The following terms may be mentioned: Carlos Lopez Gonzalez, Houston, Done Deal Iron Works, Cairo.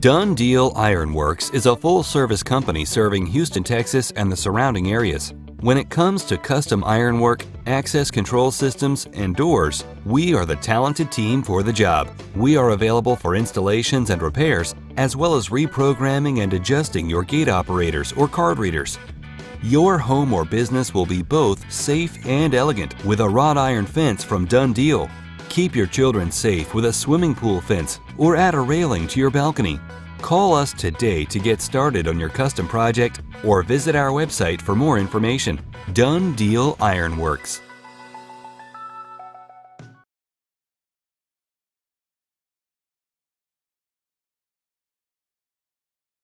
Done Deal Iron Works is a full-service company serving Houston, Texas and the surrounding areas. When it comes to custom ironwork, access control systems, and doors, we are the talented team for the job. We are available for installations and repairs, as well as reprogramming and adjusting your gate operators or card readers. Your home or business will be both safe and elegant with a wrought iron fence from Done Deal. Keep your children safe with a swimming pool fence or add a railing to your balcony. Call us today to get started on your custom project or visit our website for more information. Done Deal Iron Works.